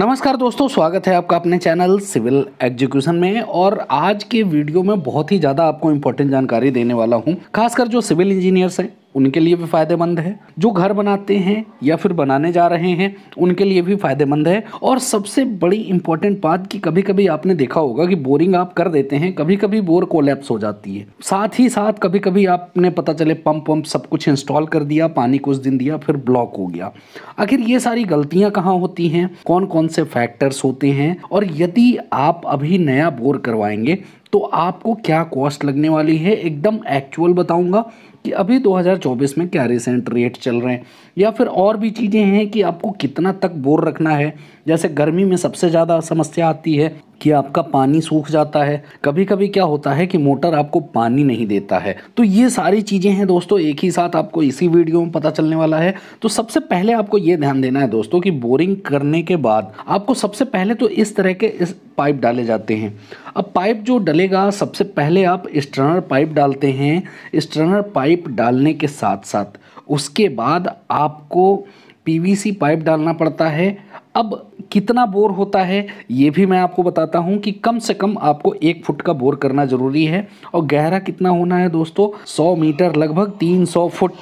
नमस्कार दोस्तों, स्वागत है आपका अपने चैनल सिविल एग्जीक्यूशन में। और आज के वीडियो में बहुत ही ज़्यादा आपको इम्पोर्टेंट जानकारी देने वाला हूँ, खासकर जो सिविल इंजीनियर्स हैं उनके लिए भी फ़ायदेमंद है, जो घर बनाते हैं या फिर बनाने जा रहे हैं उनके लिए भी फ़ायदेमंद है। और सबसे बड़ी इंपॉर्टेंट बात कि कभी कभी आपने देखा होगा कि बोरिंग आप कर देते हैं, कभी कभी बोर कोलैप्स हो जाती है, साथ ही साथ कभी कभी आपने पता चले पंप सब कुछ इंस्टॉल कर दिया, पानी कुछ दिन दिया फिर ब्लॉक हो गया। आखिर ये सारी गलतियाँ कहाँ होती हैं, कौन कौन से फैक्टर्स होते हैं, और यदि आप अभी नया बोर करवाएंगे तो आपको क्या कॉस्ट लगने वाली है, एकदम एक्चुअल बताऊंगा कि अभी 2024 में क्या रिसेंट रेट चल रहे हैं, या फिर और भी चीज़ें हैं कि आपको कितना तक बोर रखना है। जैसे गर्मी में सबसे ज़्यादा समस्या आती है कि आपका पानी सूख जाता है, कभी कभी क्या होता है कि मोटर आपको पानी नहीं देता है। तो ये सारी चीज़ें हैं दोस्तों, एक ही साथ आपको इसी वीडियो में पता चलने वाला है। तो सबसे पहले आपको ये ध्यान देना है दोस्तों कि बोरिंग करने के बाद आपको सबसे पहले तो इस तरह के इस पाइप डाले जाते हैं। अब पाइप जो डलेगा सबसे पहले आप स्ट्रनर पाइप डालते हैं। स्ट्रनर पाइप डालने के साथ साथ उसके बाद आपको पीवीसी पाइप डालना पड़ता है। अब कितना बोर होता है ये भी मैं आपको बताता हूँ कि कम से कम आपको 1 फुट का बोर करना ज़रूरी है। और गहरा कितना होना है दोस्तों, 100 मीटर, लगभग 300 फुट।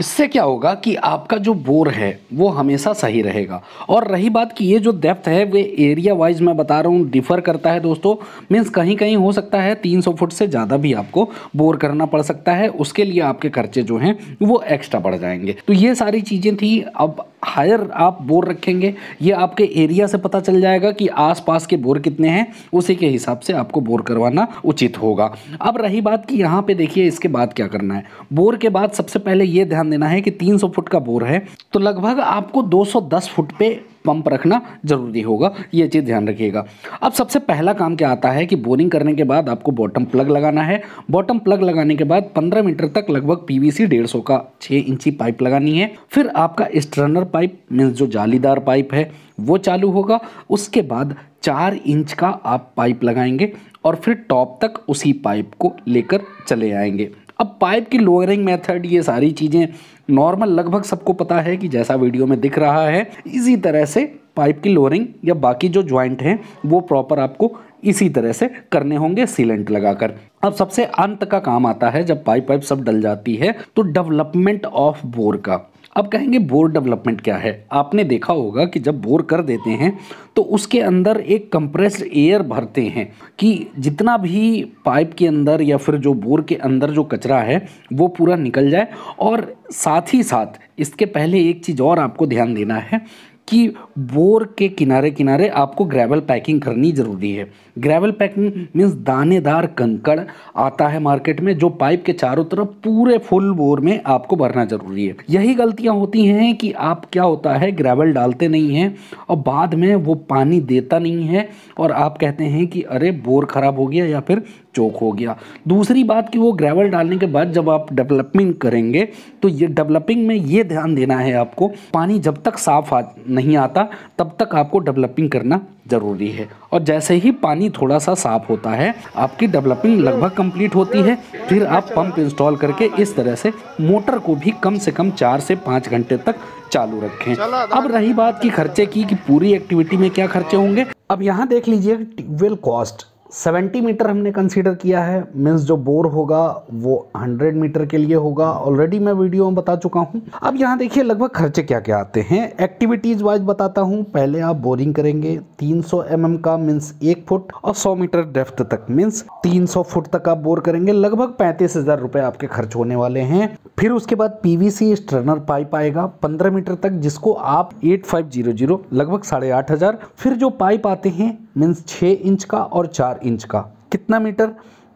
इससे क्या होगा कि आपका जो बोर है वो हमेशा सही रहेगा। और रही बात कि ये जो डेप्थ है वे एरिया वाइज मैं बता रहा हूँ डिफ़र करता है दोस्तों, मीन्स कहीं कहीं हो सकता है 300 फुट से ज़्यादा भी आपको बोर करना पड़ सकता है, उसके लिए आपके खर्चे जो हैं वो एक्स्ट्रा बढ़ जाएंगे। तो ये सारी चीज़ें थी। अब हायर आप बोर रखेंगे ये आपके एरिया से पता चल जाएगा कि आसपास के बोर कितने हैं, उसी के हिसाब से आपको बोर करवाना उचित होगा। अब रही बात कि यहाँ पे देखिए इसके बाद क्या करना है। बोर के बाद सबसे पहले ये ध्यान देना है कि 300 फुट का बोर है तो लगभग आपको 210 फुट पे पंप रखना जरूरी होगा, ये चीज़ ध्यान रखिएगा। अब सबसे पहला काम क्या आता है कि बोरिंग करने के बाद आपको बॉटम प्लग लगाना है। बॉटम प्लग लगाने के बाद 15 मीटर तक लगभग पीवीसी 150 का 6 इंची पाइप लगानी है। फिर आपका स्ट्रनर पाइप मीन्स जो जालीदार पाइप है वो चालू होगा। उसके बाद 4 इंच का आप पाइप लगाएंगे और फिर टॉप तक उसी पाइप को लेकर चले आएंगे। अब पाइप की लोअरिंग मेथड ये सारी चीज़ें नॉर्मल लगभग सबको पता है कि जैसा वीडियो में दिख रहा है इसी तरह से पाइप की लोअरिंग या बाकी जो ज्वाइंट हैं वो प्रॉपर आपको इसी तरह से करने होंगे सीलेंट लगाकर। अब सबसे अंत का काम आता है जब पाइप सब डल जाती है तो डेवलपमेंट ऑफ बोर का। अब कहेंगे बोर डेवलपमेंट क्या है। आपने देखा होगा कि जब बोर कर देते हैं तो उसके अंदर एक कंप्रेस्ड एयर भरते हैं कि जितना भी पाइप के अंदर या फिर जो बोर के अंदर जो कचरा है वो पूरा निकल जाए। और साथ ही साथ इसके पहले एक चीज़ और आपको ध्यान देना है कि बोर के किनारे किनारे आपको ग्रेवल पैकिंग करनी ज़रूरी है। ग्रेवल पैकिंग मीन्स दानेदार कंकड़ आता है मार्केट में, जो पाइप के चारों तरफ पूरे फुल बोर में आपको भरना ज़रूरी है। यही गलतियां होती हैं कि आप क्या होता है ग्रेवल डालते नहीं हैं और बाद में वो पानी देता नहीं है और आप कहते हैं कि अरे बोर ख़राब हो गया या फिर चोक हो गया। दूसरी बात कि वो ग्रेवल डालने के बाद जब आप डेवलपिंग करेंगे तो ये डेवलपिंग में ये ध्यान देना है आपको, पानी जब तक साफ नहीं आता तब तक आपको डेवलपिंग करना ज़रूरी है। और जैसे ही पानी थोड़ा सा साफ होता है आपकी डेवलपिंग लगभग कंप्लीट होती है। फिर आप पंप इंस्टॉल करके इस तरह से मोटर को भी कम से कम 4 से 5 घंटे तक चालू रखें। अब रही बात की खर्चे की पूरी एक्टिविटी में क्या खर्चे होंगे। अब यहाँ देख लीजिए ट्यूबवेल कॉस्ट 70 मीटर हमने कंसीडर किया है, मीन्स जो बोर होगा वो 100 मीटर के लिए होगा, ऑलरेडी मैं वीडियो में बता चुका हूँ। अब यहाँ देखिए लगभग खर्चे क्या क्या आते हैं एक्टिविटीज़ वाइज बताता हूँ। पहले आप बोरिंग करेंगे 300 mm का मीन्स 1 फुट और 100 मीटर डेप्थ तक मीन्स 300 फुट तक आप बोर करेंगे, लगभग 35,000 रुपये आपके खर्च होने वाले हैं। फिर उसके बाद पीवीसी स्ट्रनर पाइप आएगा 15 मीटर तक जिसको आप 8500 लगभग 8,500। फिर जो पाइप आते हैं मीन्स 6 इंच का और 4 इंच का, कितना मीटर,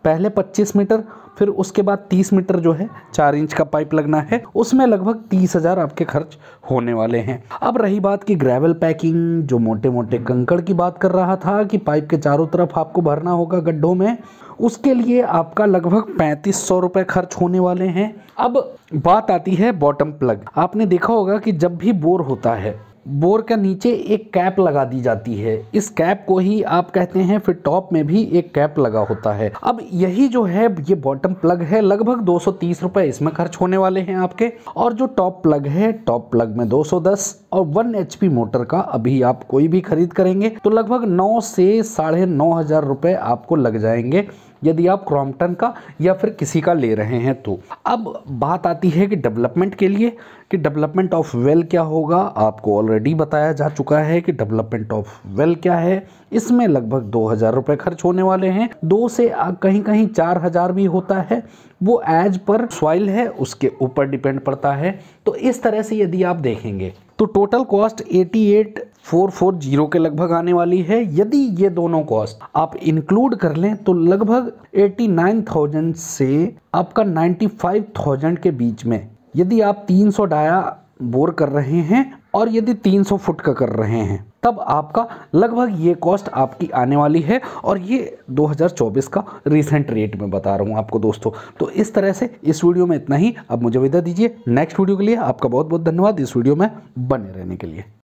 पहले 25 मीटर फिर उसके बाद 30 मीटर जो है 4 इंच का पाइप लगना है, उसमें लगभग 30,000 आपके खर्च होने वाले हैं। अब रही बात की ग्रेवल पैकिंग, जो मोटे मोटे कंकड़ की बात कर रहा था कि पाइप के चारों तरफ आपको भरना होगा गड्ढों में, उसके लिए आपका लगभग 3500 रुपये खर्च होने वाले हैं। अब बात आती है बॉटम प्लग। आपने देखा होगा कि जब भी बोर होता है बोर के नीचे एक कैप लगा दी जाती है, इस कैप को ही आप कहते हैं। फिर टॉप में भी एक कैप लगा होता है। अब यही जो है ये बॉटम प्लग है, लगभग 230 रुपये इसमें खर्च होने वाले हैं आपके। और जो टॉप प्लग है, टॉप प्लग में 210 और 1 HP मोटर का अभी आप कोई भी खरीद करेंगे तो लगभग 9 से 9,500 रुपये आपको लग जाएंगे यदि आप क्रॉम्पटन का या फिर किसी का ले रहे हैं तो। अब बात आती है कि डेवलपमेंट के लिए कि डेवलपमेंट ऑफ वेल क्या होगा। आपको ऑलरेडी बताया जा चुका है कि डेवलपमेंट ऑफ वेल क्या है। इसमें लगभग 2,000 रुपये खर्च होने वाले हैं, 2 से कहीं कहीं 4,000 भी होता है। वो एज पर सॉइल है उसके ऊपर डिपेंड पड़ता है। तो इस तरह से यदि आप देखेंगे तो टोटल कॉस्ट 88,440 के लगभग आने वाली है। यदि ये दोनों कॉस्ट आप इंक्लूड कर लें तो लगभग 89,000 से आपका 95,000 के बीच में, यदि आप 300 डाया बोर कर रहे हैं और यदि 300 फुट का कर रहे हैं तब आपका लगभग ये कॉस्ट आपकी आने वाली है। और ये 2024 का रिसेंट रेट में बता रहा हूँ आपको दोस्तों। तो इस तरह से इस वीडियो में इतना ही। अब मुझे विदा दीजिए। नेक्स्ट वीडियो के लिए आपका बहुत बहुत धन्यवाद। इस वीडियो में बने रहने के लिए।